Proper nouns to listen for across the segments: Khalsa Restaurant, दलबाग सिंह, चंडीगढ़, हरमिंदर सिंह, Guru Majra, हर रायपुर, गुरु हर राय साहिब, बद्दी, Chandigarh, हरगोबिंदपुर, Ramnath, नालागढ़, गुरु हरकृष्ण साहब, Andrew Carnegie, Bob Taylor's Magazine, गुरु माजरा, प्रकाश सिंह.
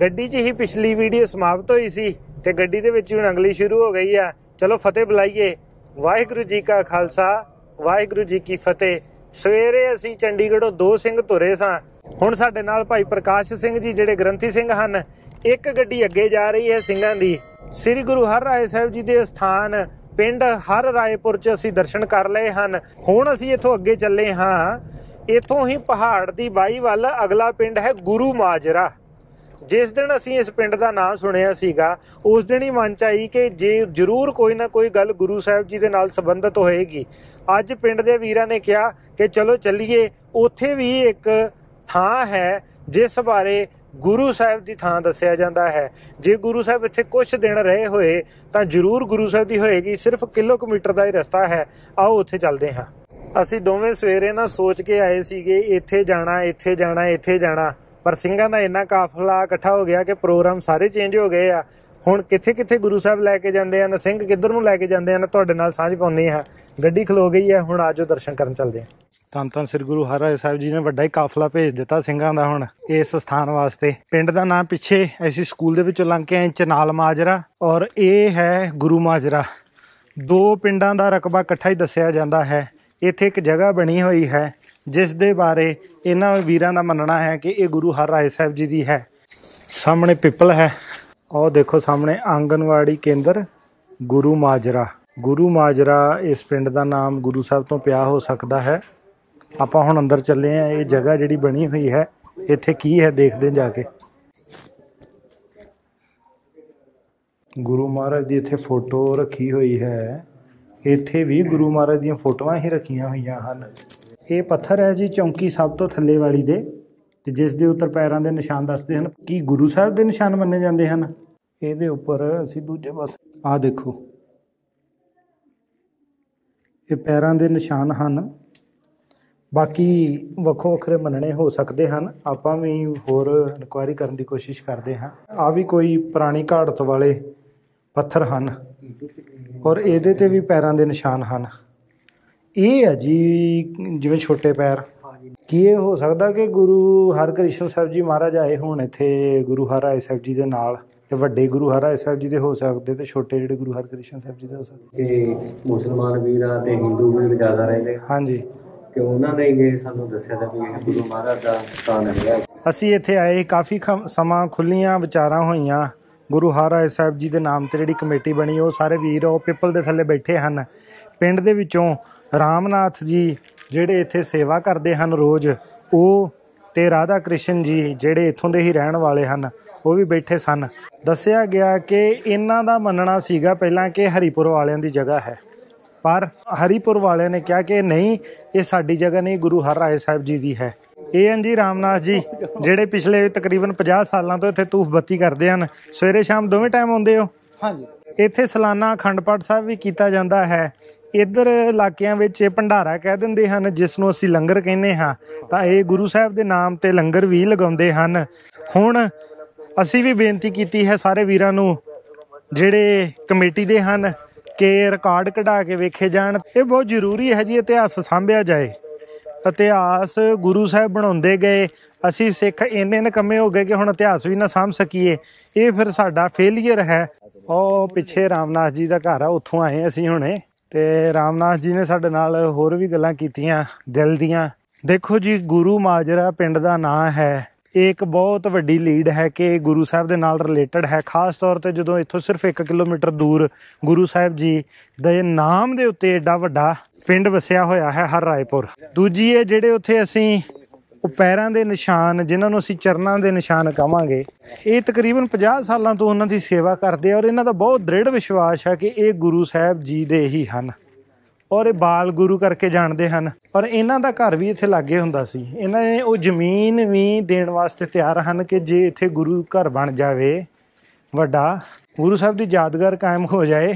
गड्डी च ही पिछली वीडियो समाप्त होई सी ते गड्डी दे विच हुण अगली शुरू हो गई है। चलो फतेह बुलाइए। वाहिगुरु जी का खालसा वाहिगुरु जी की फतेह। सवेरे असीं चंडीगढ़ों दो सिंह तुरे सां, हुण साडे नाल भाई प्रकाश सिंह जी जिहड़े ग्रंथी सिंह हन। एक गड्डी अगे जा रही है सिंघां दी। श्री गुरु हर राय साहिब जी दे स्थान पिंड हर रायपुर च असीं दर्शन कर लए हन। हुण असीं इथों अगे चले हां, इथों ही पहाड़ दी बाई वल अगला पिंड है गुरु माजरा। जिस दिन असीं इस पिंड दा नाम सुनिया सीगा उस दिन ही मन चाहिए कि जे जरूर कोई ना कोई गल गुरु साहब जी दे नाल संबंधित होएगी। अज पिंड दे वीरां ने कहा कि चलो चलिए, उत्थे भी एक थां है जिस बारे गुरु साहब की थां दस्सिया जाता है। जे गुरु साहब इत्थे कुछ दिन रहे होए तां जरूर गुरु साहब दी होएगी। सिर्फ किलोमीटर का ही रस्ता है, आओ उत्थे चलदे हां। असीं दोवें सवेरे ना सोच के आए सीगे इत्थे जाना इत्थे जाना इत्थे जाना, पर सिंघां दा इन्ना काफला इकट्ठा हो गया कि प्रोग्राम सारे चेंज हो गए आ। हुण कित्थे कित्थे गुरु साहब लैके जांदे हन, सिंघ किधर नूं लैके जांदे हन, तुहाडे नाल सांझ पाउने हां। गड्डी खलो गई है, हुण आजो दर्शन करन चलदे हां। धन धन श्री गुरु हर राय साहिब जी ने वड्डा ही काफला भेज दिता सिंघां दा हुण इस स्थान वास्ते। पिंड दा नाम पिछे असीं स्कूल दे विचों लंघ के आए चनाल माजरा और ये है गुरु माजरा। दो पिंडां दा रकबा इकट्ठा ही दस्सिया जांदा है। इत्थे एक जगह बनी हुई है जिस दे बारे इन्हां वीरां दा मनना है कि ये गुरु हर राय साहिब जी दी है। सामने पिपल है और देखो सामने आंगनवाड़ी केंद्र गुरु माजरा। गुरु माजरा इस पिंड दा नाम गुरु साहब तो पिया हो सकता है। आपां हुण अंदर चले हैं। ये जगह जिहड़ी बनी हुई है इत्थे की है देखदे जाके। गुरु महाराज दी इत्थे फोटो रखी हुई है। इत्थे भी गुरु महाराज दी फोटोआं ही रखीआं होईआं हन। ये पत्थर है जी चौंकी सब तो थले वाली दे, जिस दे उत्तर पैरां दे निशान दसदे हन कि गुरु साहब दे निशान मन्ने जांदे हन। इहदे उपर असीं दूजे पासे आ देखो ये पैरां दे निशान हन। बाकी वखो वखरे मन्नने हो सकते हैं। आपां भी होर इनकुआरी करन दी कोशिश करदे हां। आ भी कोई पुरानी घाड़त वाले पत्थर हन और इहदे ते भी पैरां दे निशान हन। ये है जी जिमें छोटे पैर की ये हो सकता कि गुरु हरकृष्ण साहब जी महाराज आए होने थे गुरु हर राय साहब जी के नाल। तो व्डे गुरु हर राय साहब जी के हो सकते तो छोटे जोड़े गुरु हरकृष्ण साहब जी के हो सकते। मुसलमान वीर आते हिंदू वीर ज्यादा रहते हाँ जी। तो उन्होंने ये सू दसा था भी गुरु महाराज का स्थान है। असी इतने आए काफ़ी समा खुलिया विचार हुई। गुरु हर राय साहब जी के नाम से जी कमेटी बनी वो सारे वीर वो पिपल के थले बैठे हैं। पिंड के विचों रामनाथ जी जिहड़े इत्थे सेवा करते हैं रोज़ वो ते राधा कृष्ण जी जिहड़े इत्थों दे ही रहन वाले हैं वो भी बैठे सन। दस्सिया गया कि इन्हां दा मनना सीगा पहलां कि हरिपुर वालियां दी जगह है, पर हरिपुर वालियां ने कहा कि नहीं ये साडी जगह नहीं, गुरु हर राय साहिब जी दी है। ਇਹ ਹਨ ਜੀ ਰਾਮਨਾਥ ਜੀ ਜਿਹੜੇ ਪਿਛਲੇ ਤਕਰੀਬਨ 50 ਸਾਲਾਂ ਤੋਂ ਇੱਥੇ ਧੂਫ ਬੱਤੀ ਕਰਦੇ ਹਨ। ਸਵੇਰੇ ਸ਼ਾਮ ਦੋਵੇਂ ਟਾਈਮ ਆਉਂਦੇ ਹੋ? ਹਾਂਜੀ। ਇੱਥੇ ਸਲਾਨਾ ਅਖੰਡ ਪਾਠ ਸਾਹਿਬ ਵੀ ਕੀਤਾ ਜਾਂਦਾ ਹੈ। ਇੱਧਰ ਇਲਾਕਿਆਂ ਵਿੱਚ ਇਹ ਭੰਡਾਰਾ ਕਹਿ ਦਿੰਦੇ ਹਨ ਜਿਸ ਨੂੰ ਅਸੀਂ ਲੰਗਰ ਕਹਿੰਦੇ ਹਾਂ, ਤਾਂ ਇਹ ਗੁਰੂ ਸਾਹਿਬ ਦੇ ਨਾਮ ਤੇ ਲੰਗਰ ਵੀ ਲਗਾਉਂਦੇ ਹਨ। ਹੁਣ ਅਸੀਂ ਵੀ ਬੇਨਤੀ ਕੀਤੀ ਹੈ ਸਾਰੇ ਵੀਰਾਂ ਨੂੰ ਜਿਹੜੇ ਕਮੇਟੀ ਦੇ ਹਨ ਕਿ ਰਿਕਾਰਡ ਕਢਾ ਕੇ ਵੇਖੇ ਜਾਣ। ਇਹ ਬਹੁਤ ਜ਼ਰੂਰੀ ਹੈ ਜੀ ਇਤਿਹਾਸ ਸਾਂਭਿਆ ਜਾਏ। इतिहास गुरु साहब बनाते गए, असी सिख इन्ने निकम्मे हो गए कि हुण इतिहास भी ना साम सकीए। ये फिर साडा फेलीयर है। और पिछे रामनाथ जी का घर आ, उत्थों आए असी हुणे ते रामनाथ जी ने साडे नाल होर भी गल्लां कीतियां दिल दियां। देखो जी गुरु माजरा पिंड दा नां है। एक बहुत वड्डी लीड है कि गुरु साहब दे नाल रिलेटेड है। खास तौर पर जदों इत्थों सिर्फ 1 किलोमीटर दूर गुरु साहब जी दे नाम दे उत्ते एडा वड्डा पिंड वसिया होया है हर रायपुर। दूजी है जिहड़े उत्थे असीं पैरां दे निशान जिन्हां नूं असीं चरनां दे निशान कहांगे, ये तकरीबन 50 सालां तों उन्हां दी सेवा करदे और इन्हां दा बहुत दृढ़ विश्वास है कि ये गुरु साहब जी दे ही हन और ये बाल गुरु करके जाणदे हन। और इन्हां दा घर भी इत्थे लागे हुंदा सी। इन्हां ने वो जमीन भी देण वास्ते तैयार हन कि जे इत्थे गुरु घर बण जावे, वड्डा गुरु साहब दी यादगार कायम हो जाए।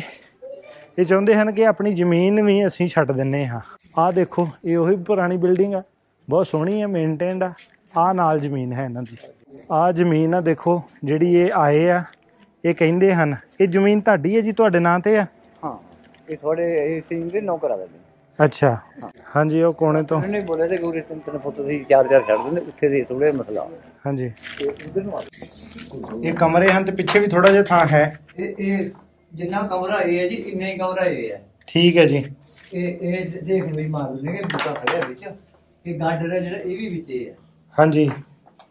ये चाहते हैं कि अपनी जमीन भी असी छड्ड दिंदे हां। आ देखो ये वही पुरानी बिल्डिंग आ, बहुत सोहनी है, मेनटेनड आ। नाल जमीन है इन्हां दी। आ जमीन आ देखो जिहड़ी ये आए आ। ये कहिंदे हन ये जमीन तुहाडी है जी, तुहाडे नां ते आ? हां ये थोड़े ए सिंह दे नौकर आ। अच्छा हां जी। वो कोने तो नहीं बोले ते गुरु तीन फुट दी 4000 छड्ड दिंदे, उत्थे दे थोड़े मसला। हां जी। ये कमरे हैं तो पीछे भी थोड़ा जो था है जितना कमरा ये है जी इन्ना ही कमरा ये है। ठीक है जी। ये देख भी मार लेंगे बता खड़े है बीच ये गार्डन है जरा ये भी बीच है। हां जी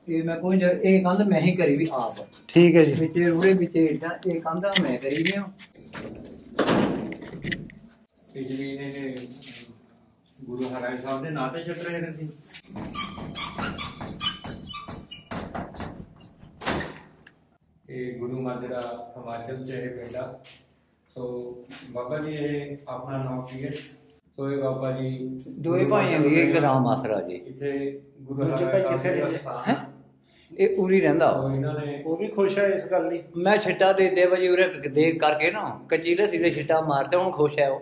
ये मैं कोई ये कंध मैं ही करी भी आप। ठीक है जी। बीच रूड़े बीच इतना ये कंध मैं करी भी हूं। ये जी ने गुरु हर राय साहब ने नाते छट रहे थे। गुरु माजरा हिमाचल से है बेटा। सो बाबा जी है अपना नाम की है। सो ये बाबा जी दो भाई हैं एक राम आसरा जी इथे गुरु हर राय किथे है ये पूरी रहंदा वो भी खुश है इस गल दी मैं छिट्टा देते भाई उरे देख करके ना कच्ची लस्सी दे छिट्टा मारते हुन खुश है वो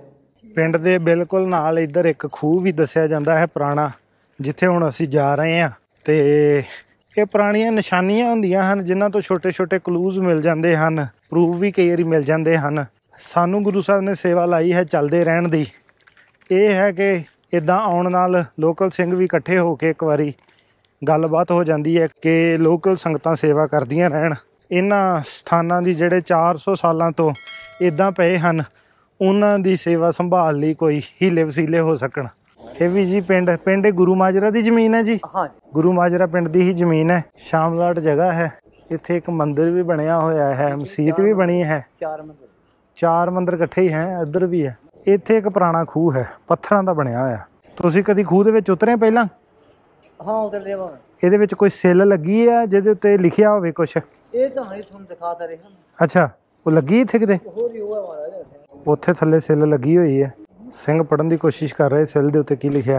पिंड दे बिल्कुल नाल इधर एक खूह भी दसया जांदा है पुराना जिथे हुन असी जा रहे हां ते ਇਹ ਪੁਰਾਣੀਆਂ ਨਿਸ਼ਾਨੀਆਂ ਹੁੰਦੀਆਂ ਹਨ ਜਿਨ੍ਹਾਂ ਤੋਂ ਛੋਟੇ ਛੋਟੇ ਕਲੂਜ਼ ਮਿਲ ਜਾਂਦੇ ਹਨ ਪ੍ਰੂਫ ਵੀ ਕਈ ਵਾਰੀ ਮਿਲ ਜਾਂਦੇ ਹਨ। ਸਾਨੂੰ ਗੁਰੂ ਸਾਹਿਬ ਨੇ ਸੇਵਾ ਲਾਈ ਹੈ ਚੱਲਦੇ ਰਹਿਣ ਦੀ। ਇਹ ਹੈ ਕਿ ਇੱਦਾਂ ਆਉਣ ਨਾਲ ਲੋਕਲ ਸਿੰਘ ਵੀ ਇਕੱਠੇ ਹੋ ਕੇ ਇੱਕ ਵਾਰੀ ਗੱਲਬਾਤ ਹੋ ਜਾਂਦੀ ਹੈ ਕਿ ਲੋਕਲ ਸੰਗਤਾਂ ਸੇਵਾ ਕਰਦੀਆਂ ਰਹਿਣ। ਇਹਨਾਂ ਸਥਾਨਾਂ ਦੀ ਜਿਹੜੇ 400 ਸਾਲਾਂ ਤੋਂ ਇੱਦਾਂ ਪਏ ਹਨ ਉਹਨਾਂ ਦੀ ਸੇਵਾ ਸੰਭਾਲ ਲਈ ਕੋਈ ਹੀਲੇ ਵਸੀਲੇ ਹੋ ਸਕਣ। ਇਹ ਵੀ ਜੀ ਪਿੰਡ ਗੁਰੂ ਮਾਜਰਾ ਦੀ ਜ਼ਮੀਨ ਹੈ ਜੀ। ਹਾਂ ਗੁਰੂ ਮਾਜਰਾ ਪਿੰਡ ਦੀ ਹੀ ਜ਼ਮੀਨ ਹੈ। ਸ਼ਾਮਲਾਟ ਜਗ੍ਹਾ ਹੈ। ਇੱਥੇ ਇੱਕ ਮੰਦਿਰ ਵੀ ਬਣਿਆ ਹੋਇਆ ਹੈ ਮਸਜਿਦ ਵੀ ਬਣੀ ਹੈ। ਚਾਰ ਮੰਦਿਰ ਇਕੱਠੇ ਹੀ ਹੈ। ਇੱਧਰ ਵੀ ਹੈ। ਇੱਥੇ ਇੱਕ ਪੁਰਾਣਾ ਖੂਹ ਹੈ ਪੱਥਰਾਂ ਦਾ ਬਣਿਆ ਹੋਇਆ। ਤੁਸੀਂ ਕਦੀ ਖੂਹ ਦੇ ਵਿੱਚ ਉਤਰੇ ਪਹਿਲਾਂ? ਹਾਂ ਉਤਰ ਲਿਆ। ਇਹਦੇ ਵਿੱਚ ਕੋਈ ਸੇਲ ਲੱਗੀ ਹੈ ਜਿਹਦੇ ਉੱਤੇ ਲਿਖਿਆ ਹੋਵੇ ਕੁਝ? ਇਹ ਤਾਂ ਹੈ ਤੁਹਾਨੂੰ ਦਿਖਾਤਾ ਰਿਹਾ। ਅੱਛਾ ਉਹ ਲੱਗੀ ਇੱਥੇ ਕਿਤੇ? ਉੱਥੇ ਥੱਲੇ ਸੇਲ ਲੱਗੀ ਹੋਈ ਹੈ। सिंह पढ़न की कोशिश कर रहे सिल दे उत्ते की लिखिया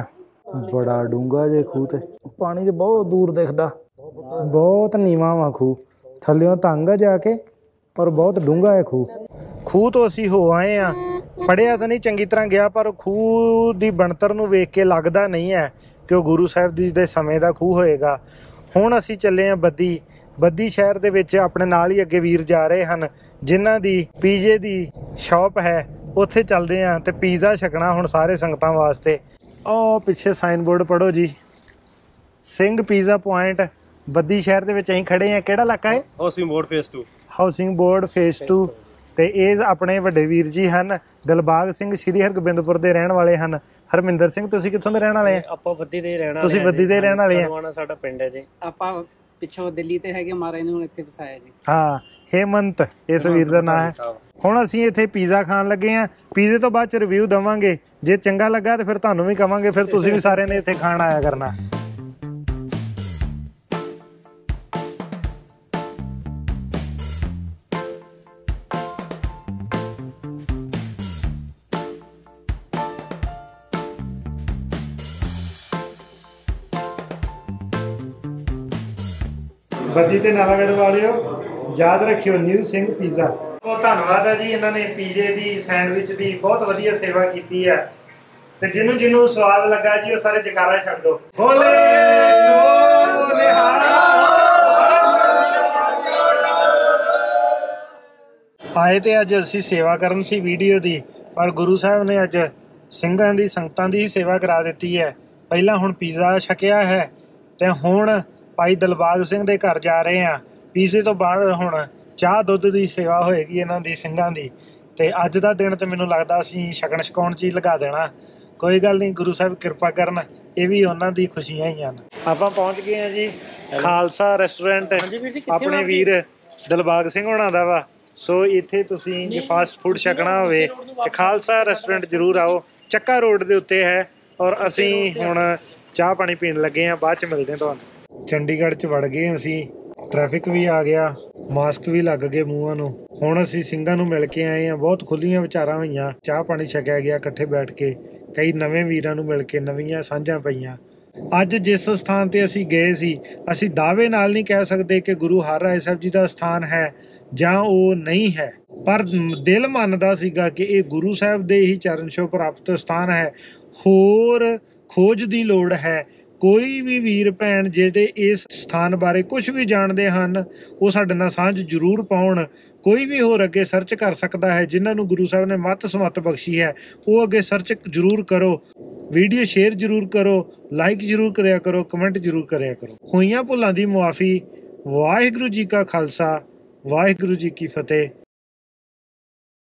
बड़ा डूंगा जे खूह ते पानी ते बहुत दूर दिखदा बहुत नीवा वा खूह थल्लियों तंग आ जाके और बहुत डूंगा है खूह। खूह तो असी हो आए हाँ पढ़िया तो नहीं चंगी तरह गया पर खूह की बनतर नूं वेख के लगता नहीं है कि वह गुरु साहब जी दे समय का खूह होएगा। हुण असी चले हाँ बद्दी शहर दे विच अपने नाल ही अगे वीर जा रहे हैं जिन्हां दी पीजे की शॉप है उत्थे चलते हैं तो पिज़्ज़ा छकना हुण सारे संगतां वास्ते। ओ पिछे साइन बोर्ड पढ़ो जी सिंह पिज़्ज़ा पॉइंट बद्दी शहर दे विच असीं खड़े हैं। किहड़ा इलाका है? हाउसिंग बोर्ड फेस 2 ते इह अपने वड्डे वीर जी हैं दलबाग सिंह श्री हरगोबिंदपुर दे रहण वाले हैं। हरमिंदर सिंह तुसीं कित्थों दे रहण वाले हैं? आपां बद्दी दे रहण वाले। तुसीं बद्दी दे रहण वाले हैं? साडा पिंड है जी। आपां पिछों दिल्ली ते हैगे महाराज ने हुण इत्थे बसाया जी। हां हेमंत इस वीर का नाम है। हुण असीं इत्थे पिज़्ज़ा खाण लगे हैं। पिज़्ज़े तो बाद रिव्यू देवांगे जे चंगा लगा तो फिर तुहानूं भी कवांगे फिर तुसीं भी सारे ने इत्थे खाण आया करना। बद्दी ते नालागढ़ वालिओ याद रखियो न्यू सिंह पिज़्ज़ा। बहुत धन्यवाद है जी इन्होंने पिज़्ज़े की सैंडविच की बहुत वधिया सेवा की है। तो जिन्हों जिन्हों स्वाद लगा जी वो सारे जकारा छड्ड दो बोले आए तो अज असी सेवा करन सी वीडियो की पर गुरु साहब ने अज सिंघां दी संगतां दी सेवा करा दी है। पहला हुण पिज़्ज़ा छकिया है तो हुण भाई दलबाग सिंह दे घर जा रहे हैं। पिज़्ज़े तो बाद हुण चाह दुद्ध की सेवा होएगी इन्हां दी सिंघां दी। ते अज दा दिन तो मैनूं लगदा असीं छकण छकाउण च ही लगा देना। कोई गल नहीं गुरु साहब कृपा करन ये भी उन्हां दी खुशियां ही हन। आपां पहुंच गए हैं जी खालसा रेस्टोरेंट अपने वीर दलबाग सिंह होणां दा वा। सो इत्थे तुसीं जे फास्ट फूड छकना होवे ते खालसा रेस्टोरेंट जरूर आओ। चक्का रोड दे उत्ते है और असीं हुण चाह पानी पीण लगे हैं बाद च मिलदे तुहानूं। चंडीगढ़ च वड़ गए असीं ट्रैफिक भी आ गया मास्क भी लग गए मूँह नूं। हुण असीं सिंघां नूं मिल के आए हैं बहुत खुल्लियां विचारां होईयां। चाह पानी छकिया गया इकट्ठे बैठ के कई नवें वीरां नूं मिल के नवीं सांझां पईयां। अज जिस स्थान ते असीं गए सी असीं दावे नाल नहीं कह सकदे कि गुरु हर राय साहिब जी दा स्थान है जां ओह नहीं है पर दिल मनदा सीगा कि इह गुरु साहिब दे ही चरण छो प्राप्त स्थान है। होर खोज दी लोड़ है। कोई भी वीर भैन जेडे इस स्थान बारे कुछ भी जानते हैं वो साडे नाल सांझ जरूर पाउण। कोई भी होर अगे सर्च कर सकता है जिन्हां नूं गुरु साहब ने मत समत बख्शी है वो अगे सर्च जरूर करो। वीडियो शेयर जरूर करो लाइक जरूर करिया करो कमेंट जरूर करिया करो। होईयां भुलां दी मुआफ़ी। वाहिगुरू जी का खालसा वाहिगुरु जी की फतेह।